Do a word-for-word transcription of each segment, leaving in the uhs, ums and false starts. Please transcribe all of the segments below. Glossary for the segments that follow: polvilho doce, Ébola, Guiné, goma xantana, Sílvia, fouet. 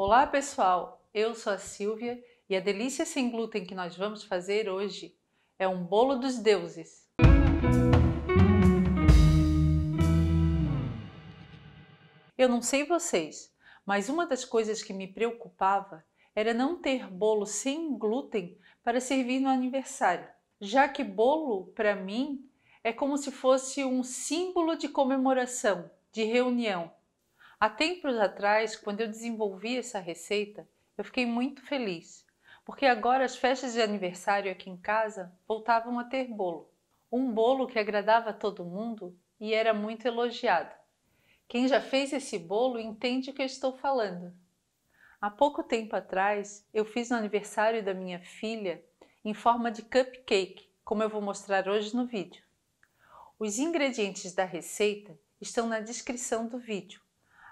Olá pessoal, eu sou a Sílvia e a delícia sem glúten que nós vamos fazer hoje é um bolo dos deuses. Eu não sei vocês, mas uma das coisas que me preocupava era não ter bolo sem glúten para servir no aniversário, já que bolo, para mim, é como se fosse um símbolo de comemoração, de reunião. Há tempos atrás, quando eu desenvolvi essa receita, eu fiquei muito feliz, porque agora as festas de aniversário aqui em casa voltavam a ter bolo. Um bolo que agradava a todo mundo e era muito elogiado. Quem já fez esse bolo entende o que eu estou falando. Há pouco tempo atrás, eu fiz no aniversário da minha filha em forma de cupcake, como eu vou mostrar hoje no vídeo. Os ingredientes da receita estão na descrição do vídeo.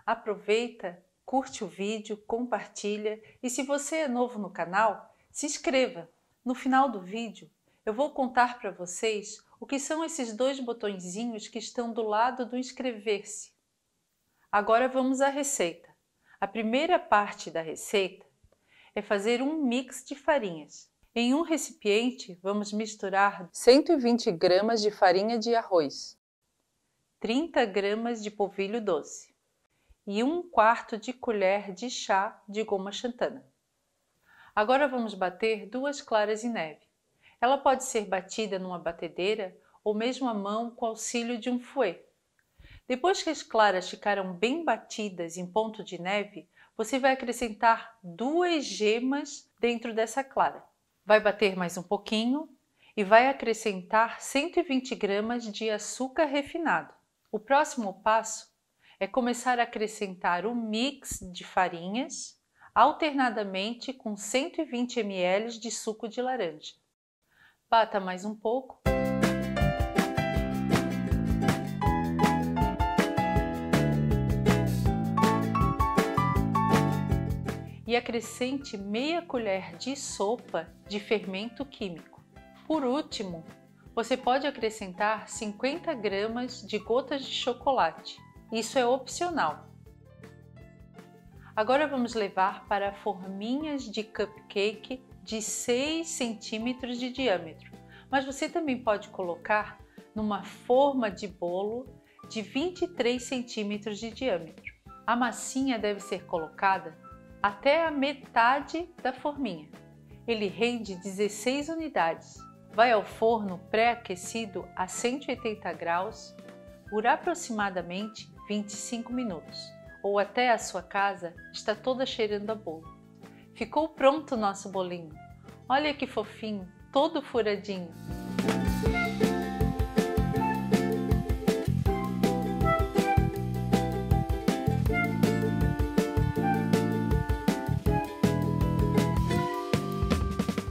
Aproveita, curte o vídeo, compartilha e se você é novo no canal, se inscreva. No final do vídeo, eu vou contar para vocês o que são esses dois botõezinhos que estão do lado do inscrever-se. Agora vamos à receita. A primeira parte da receita é fazer um mix de farinhas. Em um recipiente, vamos misturar cento e vinte gramas de farinha de arroz, trinta gramas de polvilho doce e um quarto de colher de chá de goma xantana. Agora vamos bater duas claras em neve. Ela pode ser batida numa batedeira ou mesmo à mão com auxílio de um fouet. Depois que as claras ficaram bem batidas em ponto de neve, você vai acrescentar duas gemas dentro dessa clara. Vai bater mais um pouquinho e vai acrescentar cento e vinte gramas de açúcar refinado. O próximo passo é começar a acrescentar o mix de farinhas alternadamente com cento e vinte mililitros de suco de laranja. Bata mais um pouco. E acrescente meia colher de sopa de fermento químico. Por último, você pode acrescentar cinquenta gramas de gotas de chocolate. Isso é opcional. Agora vamos levar para forminhas de cupcake de seis centímetros de diâmetro, mas você também pode colocar numa forma de bolo de vinte e três centímetros de diâmetro. A massinha deve ser colocada até a metade da forminha. Ele rende dezesseis unidades. Vai ao forno pré-aquecido a cento e oitenta graus por aproximadamente vinte e cinco minutos, ou até a sua casa está toda cheirando a bolo. Ficou pronto o nosso bolinho. Olha que fofinho, todo furadinho.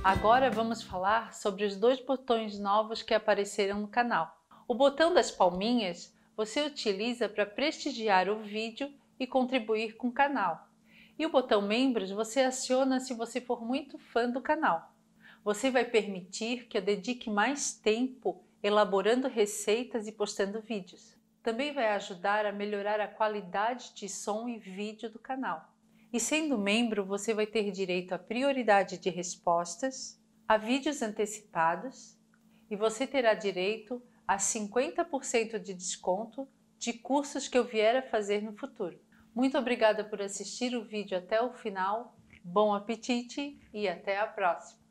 Agora vamos falar sobre os dois botões novos que apareceram no canal. O botão das palminhas você utiliza para prestigiar o vídeo e contribuir com o canal. E o botão membros você aciona se você for muito fã do canal. Você vai permitir que eu dedique mais tempo elaborando receitas e postando vídeos. Também vai ajudar a melhorar a qualidade de som e vídeo do canal. E sendo membro, você vai ter direito à prioridade de respostas, a vídeos antecipados e você terá direito a cinquenta por cento de desconto de cursos que eu vier a fazer no futuro. Muito obrigada por assistir o vídeo até o final, bom apetite e até a próxima!